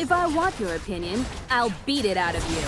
If I want your opinion, I'll beat it out of you.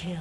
kill.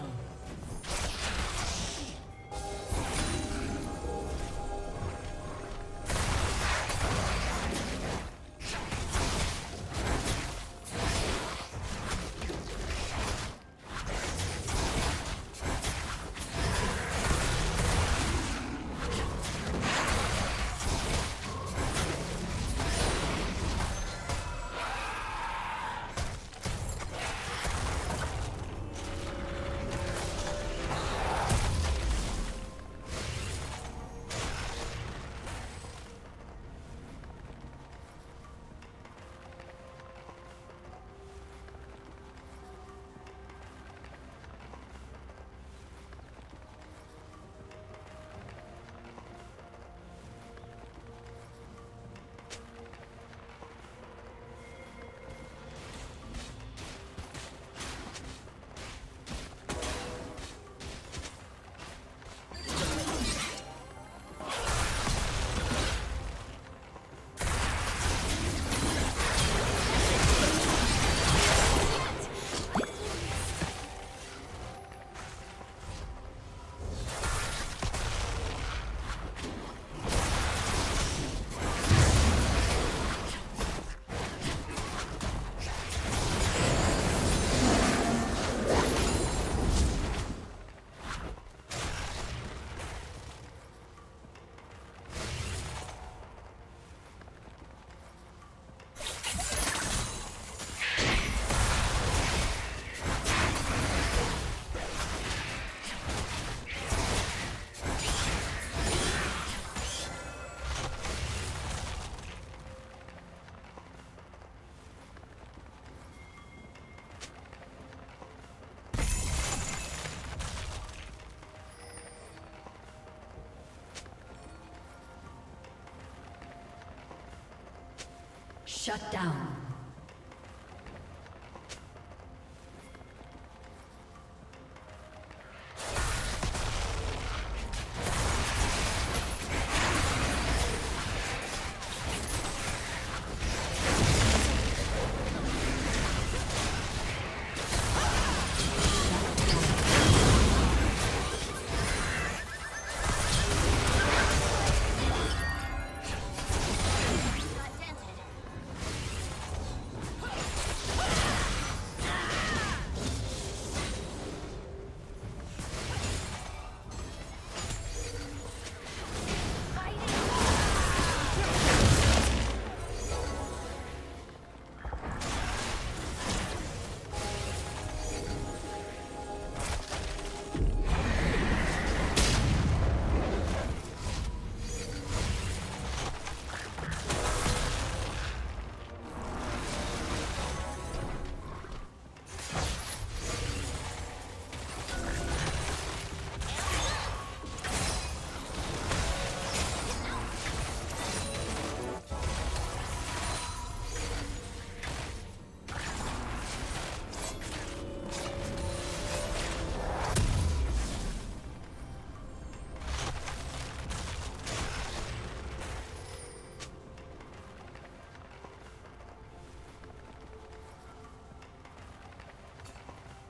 Shut down.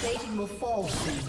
plating will fall soon.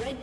Red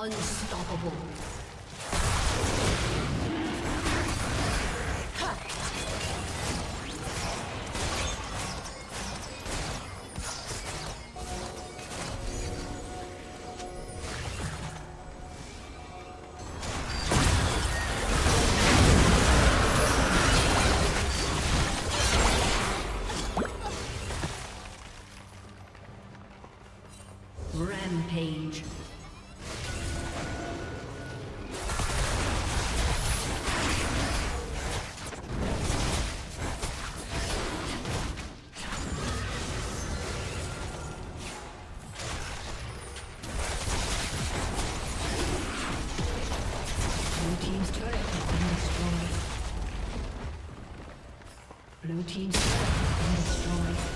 Unstoppable. Rampage. Blue team's turret has been destroyed.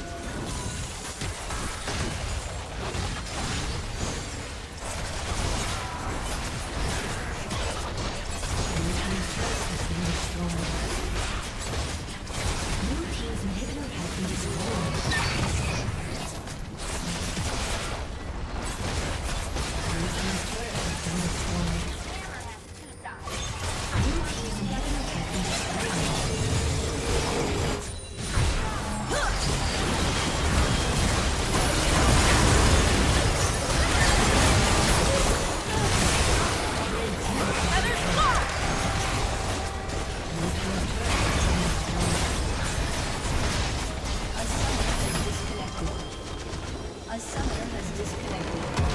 A summoner has disconnected.